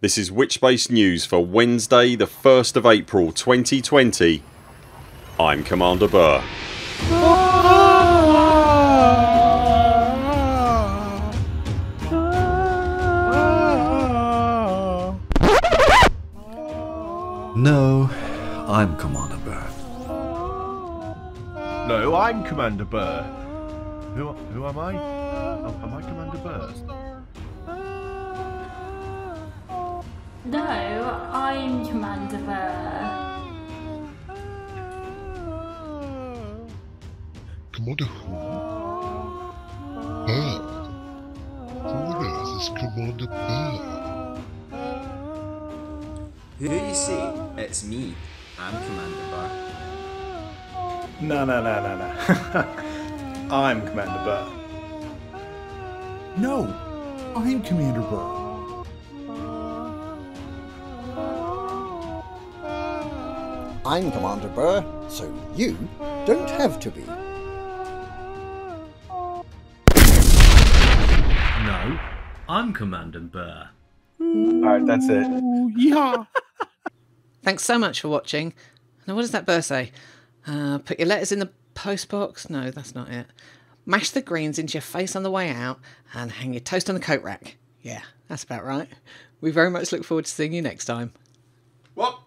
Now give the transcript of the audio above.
This is Witchspace News for Wednesday the 1st of April 2020. I'm Commander Burr. No, I'm Commander Burr. No, I'm Commander Burr. Who am I? Am I Commander Burr? No, I'm Commander Burr. Commander who? Burr? Who on earth is Commander Burr? Who do you say? It's me. I'm Commander Burr. No. I'm Commander Burr. No, I'm Commander Burr. I'm Commander Burr, so you don't have to be. No, I'm Commander Burr. Alright, that's it. Yeah. Thanks so much for watching. Now what does that Burr say? Put your letters in the post box? No, that's not it. Mash the greens into your face on the way out and hang your toast on the coat rack. Yeah, that's about right. We very much look forward to seeing you next time. What?